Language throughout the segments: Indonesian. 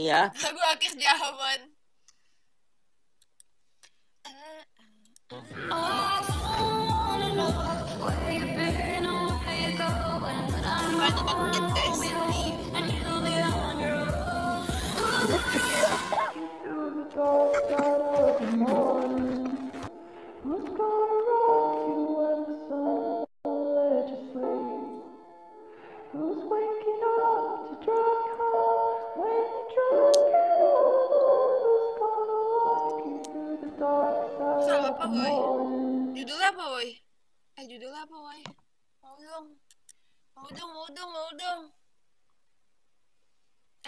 nih ya. Lagu Akis Jahaman. Judul apa, woy? Mau dong.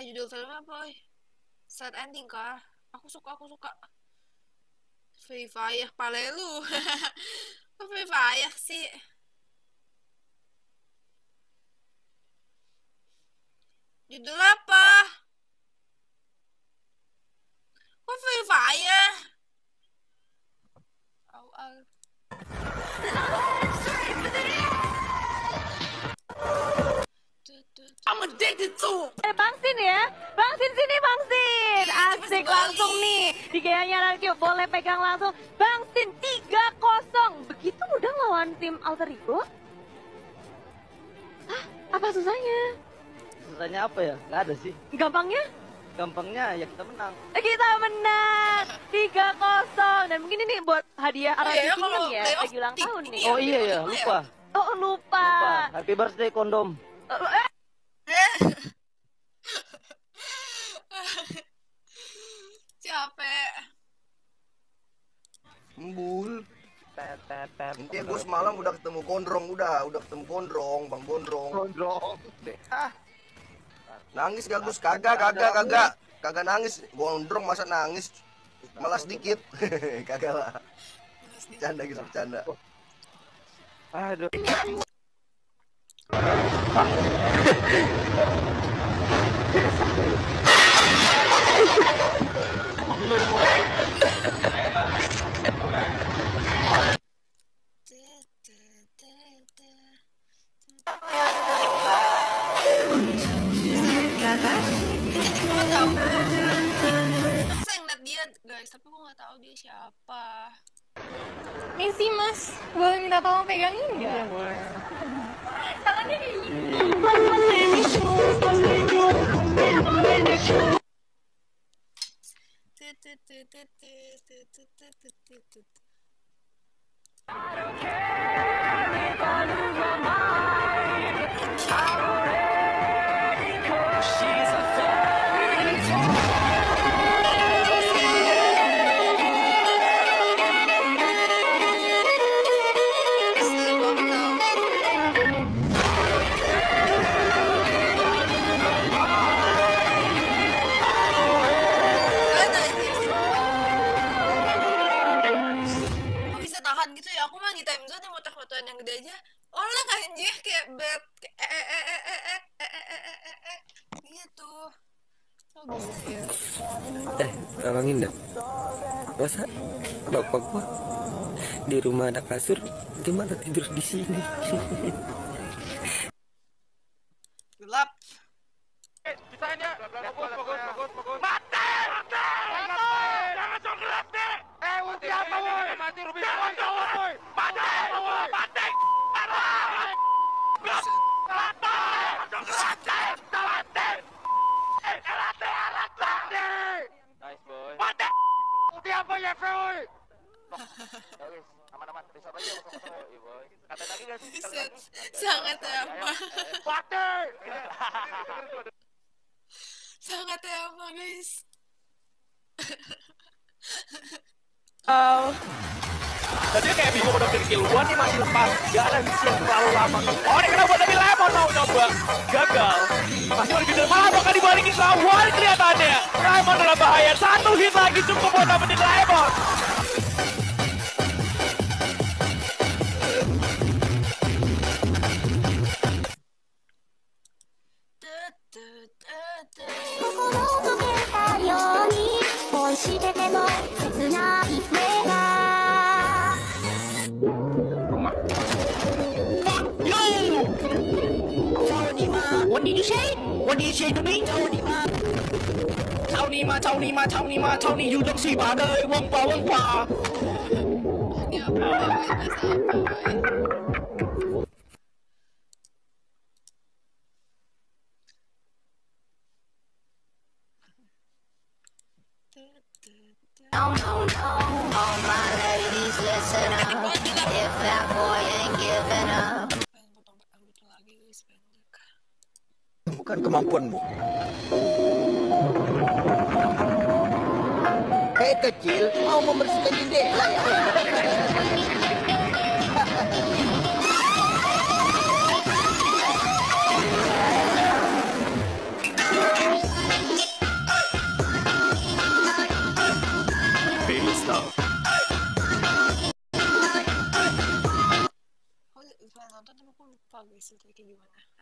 Judul film apa, woy? Sad Ending kah? Aku suka. Free Fire, pale lu. Kok Free Fire sih? Judul apa? Kok Free Fire? I'm addicted to. Bangsin ya, bangsin sini. Asik langsung nih. Di gayanya Rancu boleh pegang langsung. Bangsin 3-0. Begitu mudah lawan tim Alter Ego? Hah, apa susahnya? Susahnya apa ya? Gak ada sih. Gampangnya ya kita menang 3-0. Dan mungkin ini buat hadiah Arab Kingdom ya, lagi ulang tahun nih. Oh iya ya, lupa. Happy birthday kondom. Capek. Embul. Intinya gue semalam udah ketemu gondrong, Bang Gondrong. Nangis gak Gus? Kagak nangis. Gondrong masa nangis? Malas dikit. Kagak lah. Bercanda. Aduh. Saya ngeliat dia guys, tapi gue gak tau dia siapa. Messi mas, boleh minta tolong pegangin gak? Boleh. Tangannya kayak gini. Tolongin deh, masa bapak gua di rumah ada kasur, gimana tidur di sini? Gelap. Bisa ini? Bagus. Mati! Jangan sok gelap deh. Mati apa woy? Mati Ruby. Jangan sok gelap woy. Mati! Gelap! Gelap! Nice boy. Mati! Mati apa ya boy? Aman-aman. Besok lagi boy. Kata lagi gak sih? Sangat apa? Mati! Sangat apa guys? Tadi kayak bingung udah pilih kiluan nih masih lepas. Gak ada misi yang terlalu lama. Oh ini kenapa tapi lemon mau coba. Gagal. Masih lebih dari malah bakal dibalikin lawan kelihatannya. Lemon dalam bahaya. 1 hit lagi cukup buat dapetin lemon. What did you say? What did you say to me? นี้มาเท่านี้มาเท่านี้มาเท่านี้อยู่ตรงสี่บาทเลยวงกว่าวงกว่าbukan kemampuanmu. Hei kecil, mau membersihkan jendela ya?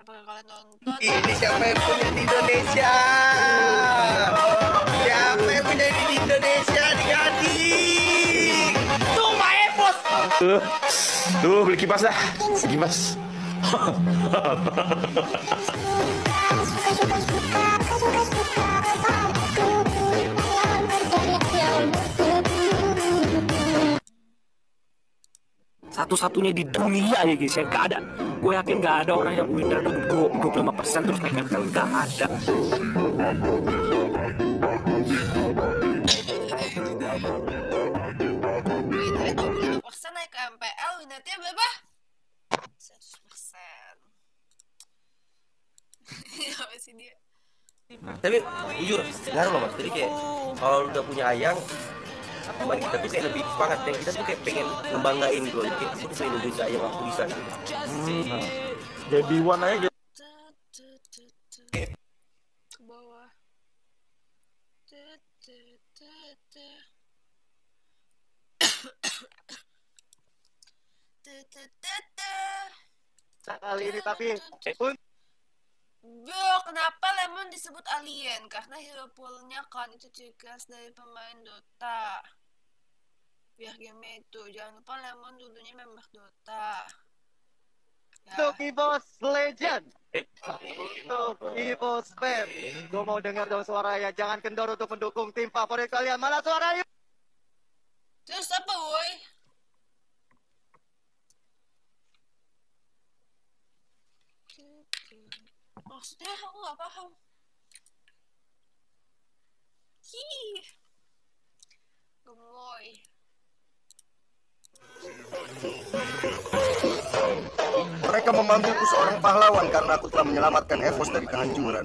Apakah kalian nonton? Ini siapa yang punya di Indonesia? Siapa yang punya di Indonesia? Dikasih. Tuh my bos. Tuh beli kipas dah. Kipas. Satu-satunya di dunia ya guys yang gak ada. Gue yakin gak ada orang yang punya dana 25% terus naik mental, gak ada. Persen naik ke MPL winnernya berapa? 100%. Apa sih dia? Tapi jujur, ngaruh loh mas. Jadi kayak kalau udah punya ayang, teman kita tuh kayak lebih semangat, dan kita tuh kayak pengen membanggain gitu. Jadi aku bisa Indonesia yang aku bisa gitu. Jadi one aja gitu. Ke bawah. Kali ini tapi Bro, kenapa Lemon disebut alien? Karena hero pool-nya kan itu ciri khas dari pemain Dota. Biar game itu, jangan lupa Lemon dulunya member Dota. Tokibos Legend. Tokibos Spam. Gue mau dengar dong suaranya. Jangan kendor untuk mendukung tim favorit kalian. Malah suaranya. Terus apa, woy? Maksudnya aku gak paham. Hiih. Gemoy. Mereka memanggilku seorang pahlawan karena aku telah menyelamatkan Evos dari kehancuran.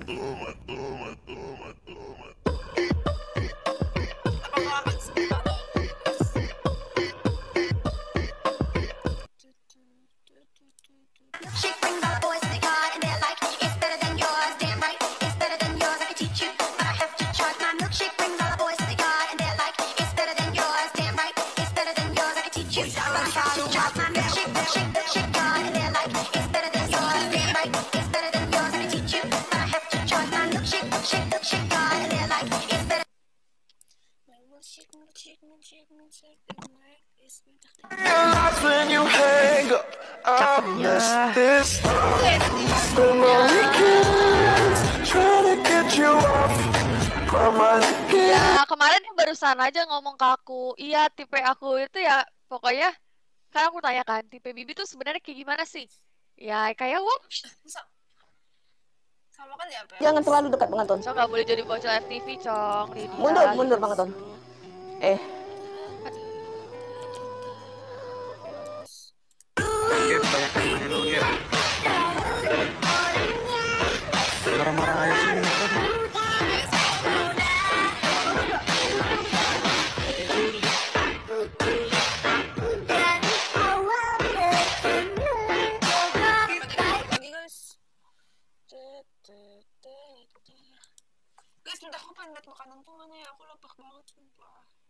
Nah, kemarin yang barusan aja ngomong ke aku, iya tipe aku itu ya pokoknya, karena aku tanyakan tipe Bibi tuh sebenarnya kayak gimana sih? Ya kayak wop. Sama kan ya, Bel? Jangan terlalu dekat Bang Anton. Cong, gak boleh jadi bocil FTV, Cong. Mundur, mundur Bang Anton. Marah-marah aja sih. Guys, bentar aku pengen liat makanan tuh mana ya, aku lapar banget sumpah.